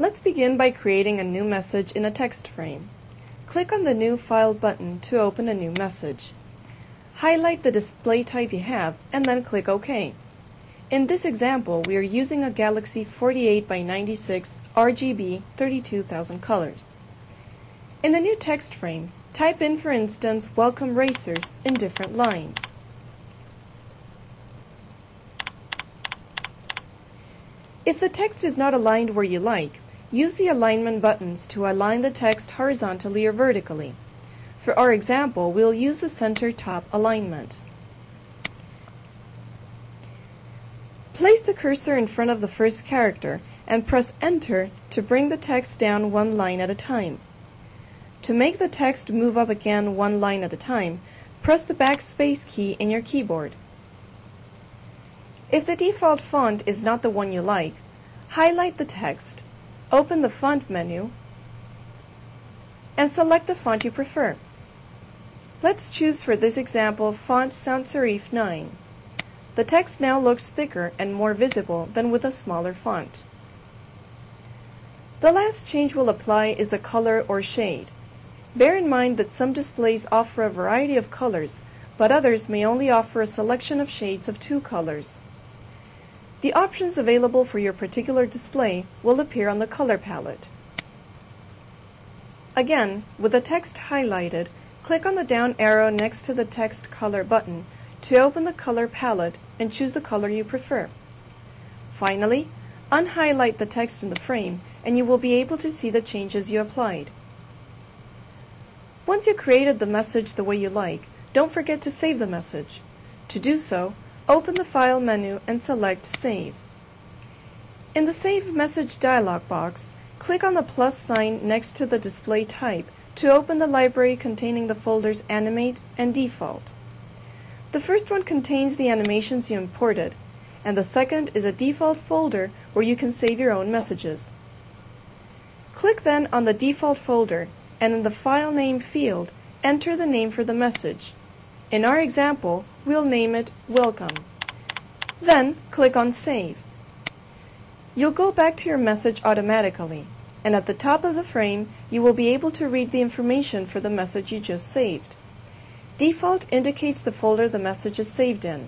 Let's begin by creating a new message in a text frame. Click on the New File button to open a new message. Highlight the display type you have and then click OK. In this example, we are using a Galaxy 48 by 96 RGB 32,000 colors. In the new text frame, type in, for instance, "Welcome Racers" in different lines. If the text is not aligned where you like, use the alignment buttons to align the text horizontally or vertically. For our example, we'll use the center top alignment. Place the cursor in front of the first character and press Enter to bring the text down one line at a time. To make the text move up again one line at a time, press the backspace key in your keyboard. If the default font is not the one you like, highlight the text, open the font menu, and select the font you prefer. Let's choose, for this example, font sans serif 9. The text now looks thicker and more visible than with a smaller font. The last change we'll apply is the color or shade. Bear in mind that some displays offer a variety of colors, but others may only offer a selection of shades of two colors. The options available for your particular display will appear on the color palette. Again, with the text highlighted, click on the down arrow next to the text color button to open the color palette and choose the color you prefer. Finally, unhighlight the text in the frame and you will be able to see the changes you applied. Once you created the message the way you like, don't forget to save the message. To do so, open the File menu and select Save. In the Save Message dialog box, click on the plus sign next to the display type to open the library containing the folders Animate and Default. The first one contains the animations you imported, and the second is a default folder where you can save your own messages. Click then on the default folder, and in the File Name field, enter the name for the message. In our example, we'll name it Welcome. Then click on Save. You'll go back to your message automatically, and at the top of the frame, you will be able to read the information for the message you just saved. Default indicates the folder the message is saved in.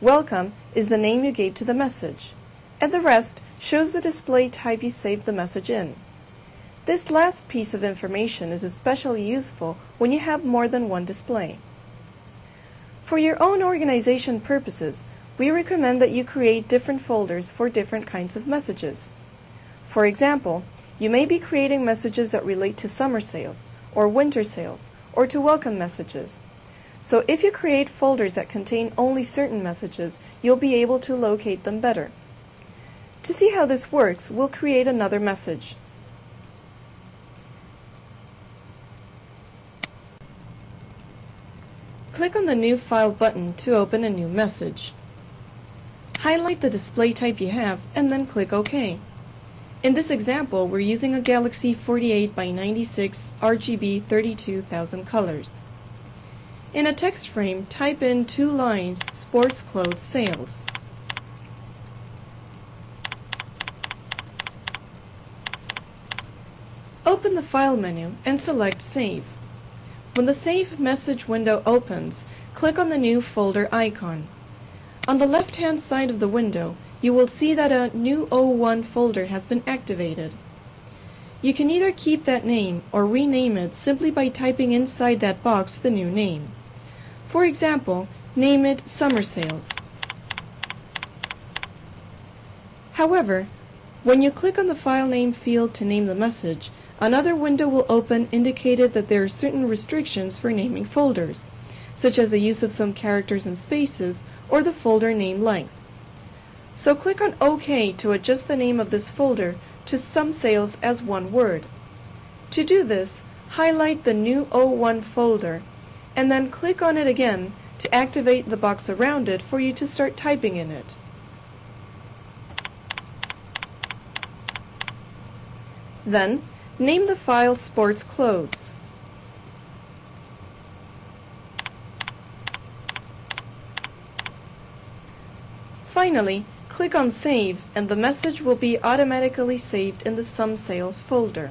Welcome is the name you gave to the message, and the rest shows the display type you saved the message in. This last piece of information is especially useful when you have more than one display. For your own organization purposes, we recommend that you create different folders for different kinds of messages. For example, you may be creating messages that relate to summer sales, or winter sales, or to welcome messages. So if you create folders that contain only certain messages, you'll be able to locate them better. To see how this works, we'll create another message. Click on the New File button to open a new message. Highlight the display type you have and then click OK. In this example, we're using a Galaxy 48 by 96 RGB 32,000 colors. In a text frame, type in two lines "Sports Clothes Sales." Open the File menu and select Save. When the Save Message window opens, click on the new folder icon. On the left-hand side of the window, you will see that a new O1 folder has been activated. You can either keep that name or rename it simply by typing inside that box the new name. For example, name it Summer Sales. However, when you click on the File Name field to name the message, another window will open indicated that there are certain restrictions for naming folders, such as the use of some characters and spaces or the folder name length. So click on OK to adjust the name of this folder to Sum Sales as one word. To do this, highlight the new O1 folder and then click on it again to activate the box around it for you to start typing in it. Then, name the file Sports Clothes. Finally, click on Save and the message will be automatically saved in the Sum Sales folder.